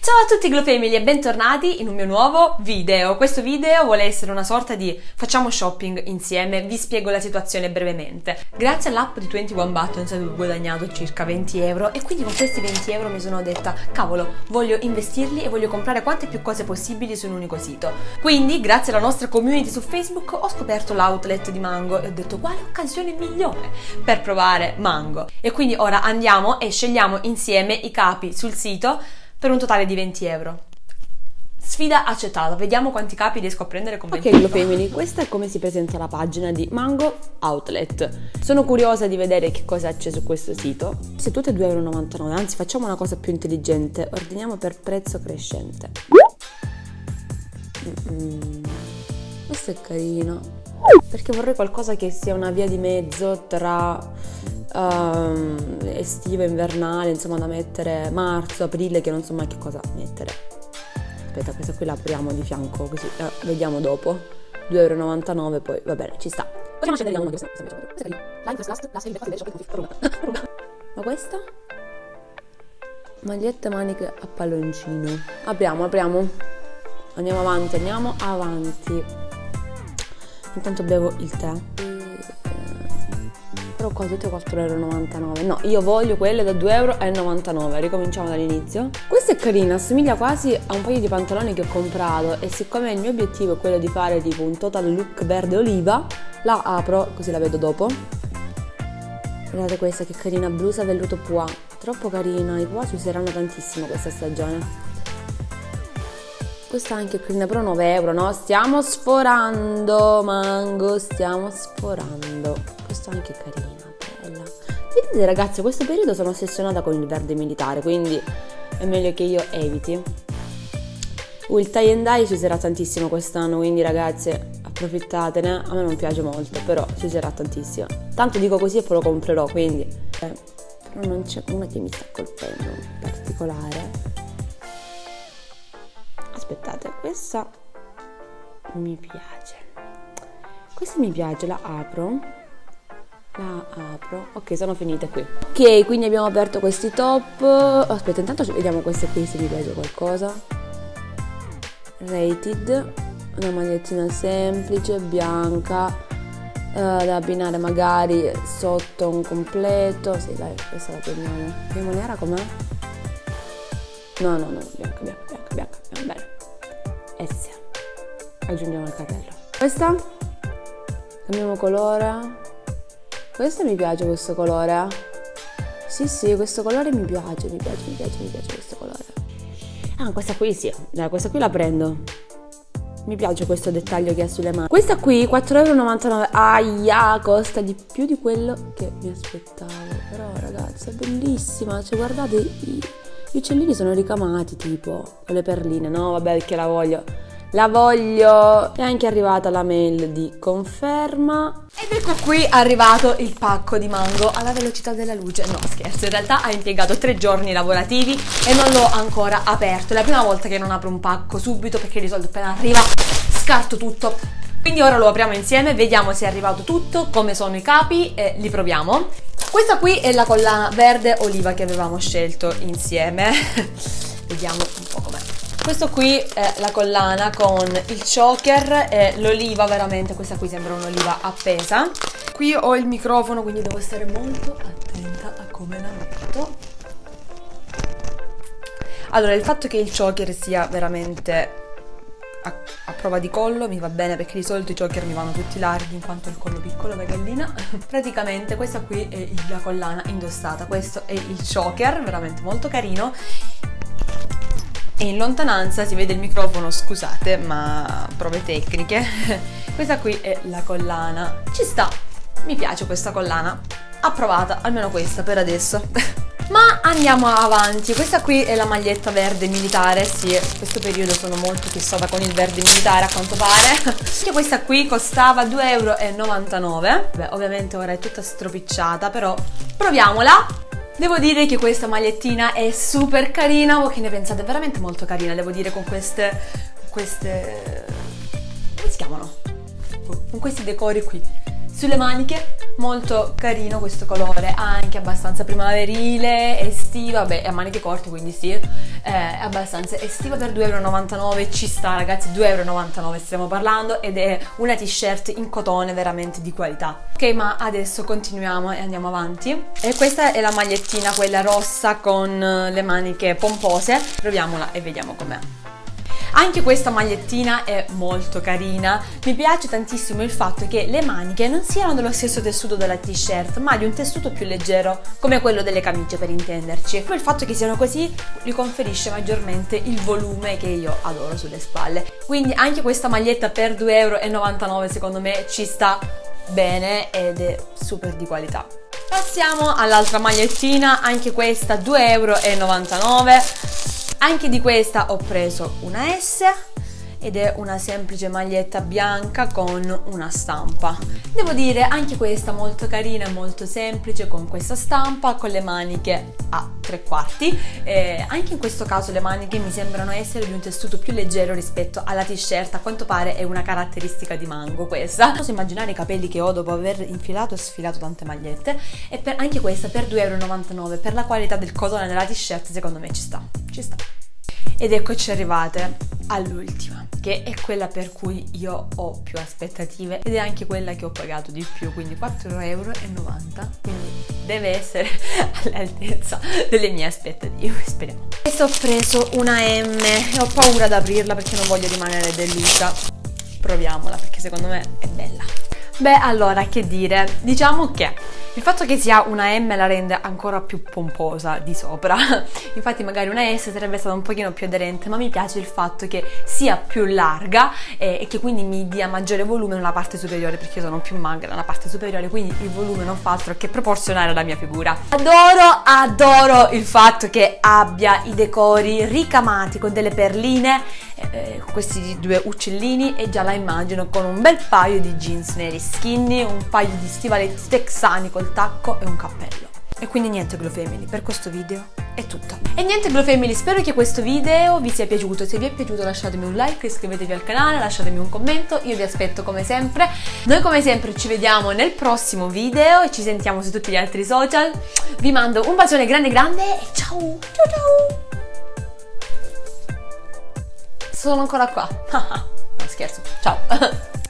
Ciao a tutti Glofamily e bentornati in un mio nuovo video. Questo video vuole essere una sorta di facciamo shopping insieme, vi spiego la situazione brevemente. Grazie all'app di 21 Buttons avevo guadagnato circa 20 euro e quindi con questi 20 euro mi sono detta cavolo, voglio investirli e voglio comprare quante più cose possibili su un unico sito. Quindi grazie alla nostra community su Facebook ho scoperto l'outlet di Mango e ho detto quale occasione migliore per provare Mango. E quindi ora andiamo e scegliamo insieme i capi sul sito per un totale di 20 euro. Sfida accettata, vediamo quanti capi riesco a prendere con 20 euro. Ok Glofamily, questa è come si presenta la pagina di Mango Outlet. Sono curiosa di vedere che cosa c'è su questo sito. Se tutte 2,99 €, anzi facciamo una cosa più intelligente, ordiniamo per prezzo crescente. Questo è carino, perché vorrei qualcosa che sia una via di mezzo tra estiva, invernale, insomma da mettere marzo, aprile, che non so mai che cosa mettere. Aspetta, questa qui la apriamo di fianco così vediamo dopo. 2,99 €, poi va bene, ci sta. Possiamo scegliere una che ma questa? Magliette maniche a palloncino. Apriamo. Andiamo avanti. Intanto bevo il tè. Qua tutte 4,99 €. No, io voglio quelle da 2,99 €. Ricominciamo dall'inizio. Questa è carina, assomiglia quasi a un paio di pantaloni che ho comprato e siccome il mio obiettivo è quello di fare tipo un total look verde oliva, la apro così la vedo dopo. Guardate questa che carina, blusa velluto pois, troppo carina, i pois si useranno tantissimo questa stagione. Questa anche è carina, però 9 €, no? Stiamo sforando, Mango, stiamo sforando. Questa anche carina, bella. Vedete ragazzi, in questo periodo sono ossessionata con il verde militare, quindi è meglio che io eviti. Il tie and dye si userà tantissimo quest'anno, quindi ragazze approfittatene. A me non piace molto, però si userà tantissimo. Tanto dico così e poi lo comprerò, quindi. Però non c'è una che mi sta colpendo in particolare. Aspettate, questa mi piace. Questa mi piace, la apro. Ok, sono finite qui. Ok, quindi abbiamo aperto questi top. Aspetta, intanto vediamo queste qui se mi piace qualcosa. Rated. Una magliettina semplice, bianca, da abbinare magari sotto un completo. Sì, dai, questa la prendiamo. Vediamo nera com'è? No, bianca. Bene. Ezia. Aggiungiamo il carrello. Questa? Cambiamo colore. Questo mi piace, questo colore. Sì, questo colore mi piace questo colore. Ah, questa qui sì, dai, questa qui la prendo. Mi piace questo dettaglio che ha sulle mani. Questa qui, 4,99 €, aia, costa di più di quello che mi aspettavo. Però ragazzi, è bellissima, cioè guardate, gli uccellini sono ricamati tipo, con le perline, no? Vabbè, che la voglio. La voglio! È anche arrivata la mail di conferma. Ed ecco qui arrivato il pacco di Mango alla velocità della luce. No, scherzo, in realtà ha impiegato 3 giorni lavorativi e non l'ho ancora aperto. È la prima volta che non apro un pacco subito perché di solito appena arriva scarto tutto. Quindi ora lo apriamo insieme, vediamo se è arrivato tutto, come sono i capi e li proviamo. Questa qui è la collana verde oliva che avevamo scelto insieme. Vediamo un po' com'è. Questo qui è la collana con il choker e l'oliva, veramente questa qui sembra un'oliva appesa. Qui ho il microfono, quindi devo stare molto attenta a come la metto. Allora, il fatto che il choker sia veramente a prova di collo mi va bene, perché di solito i choker mi vanno tutti larghi in quanto il collo piccolo da gallina. Praticamente questa qui è la collana indossata, questo è il choker, veramente molto carino. E in lontananza si vede il microfono, scusate, ma prove tecniche. Questa qui è la collana. Ci sta, mi piace questa collana. Approvata, almeno questa per adesso. Ma andiamo avanti, questa qui è la maglietta verde militare, sì, in questo periodo sono molto fissata con il verde militare a quanto pare. Questa qui costava 2,99 €, beh, ovviamente ora è tutta stropicciata, però proviamola. Devo dire che questa magliettina è super carina, voi che ne pensate? È veramente molto carina, devo dire, con queste... come si chiamano? Un questi decori qui. Sulle maniche molto carino questo colore, anche abbastanza primaverile, estiva, beh, è a maniche corte quindi sì, è abbastanza estiva per 2,99 €, ci sta ragazzi, 2,99 € stiamo parlando, ed è una t-shirt in cotone veramente di qualità. Ok, ma adesso continuiamo e andiamo avanti. E questa è la magliettina, quella rossa con le maniche pompose, proviamola e vediamo com'è. Anche questa magliettina è molto carina, mi piace tantissimo il fatto che le maniche non siano dello stesso tessuto della t-shirt, ma di un tessuto più leggero, come quello delle camicie per intenderci. Poi il fatto che siano così gli conferisce maggiormente il volume che io adoro sulle spalle. Quindi anche questa maglietta per 2,99 € secondo me ci sta bene ed è super di qualità. Passiamo all'altra magliettina, anche questa 2,99 €. Anche di questa ho preso una S ed è una semplice maglietta bianca con una stampa. Devo dire anche questa molto carina, molto semplice, con questa stampa, con le maniche a tre quarti. Anche in questo caso le maniche mi sembrano essere di un tessuto più leggero rispetto alla t-shirt, a quanto pare è una caratteristica di Mango questa. Posso immaginare i capelli che ho dopo aver infilato e sfilato tante magliette, e anche questa per 2,99 € per la qualità del cotone della t-shirt secondo me ci sta, ci sta. Ed eccoci arrivate all'ultima, che è quella per cui io ho più aspettative ed è anche quella che ho pagato di più, quindi 4,90 €, quindi deve essere all'altezza delle mie aspettative, speriamo. Adesso ho preso una M e ho paura ad aprirla perché non voglio rimanere delusa. Proviamola perché secondo me è bella. Beh, allora, che dire, diciamo che il fatto che sia una M la rende ancora più pomposa di sopra, infatti magari una S sarebbe stata un pochino più aderente, ma mi piace il fatto che sia più larga e che quindi mi dia maggiore volume nella parte superiore, perché io sono più magra nella parte superiore, quindi il volume non fa altro che proporzionare alla mia figura. Adoro il fatto che abbia i decori ricamati con delle perline, questi due uccellini, e già la immagino con un bel paio di jeans neri skinny, un paio di stivaletti texani con il tacco e un cappello. E quindi niente Glofamily, per questo video è tutto. E niente Glofamily, spero che questo video vi sia piaciuto, se vi è piaciuto lasciatemi un like, iscrivetevi al canale, lasciatemi un commento, io vi aspetto come sempre. Noi come sempre ci vediamo nel prossimo video e ci sentiamo su tutti gli altri social, vi mando un bacione grande e ciao, ciao! Sono ancora qua, no scherzo, ciao!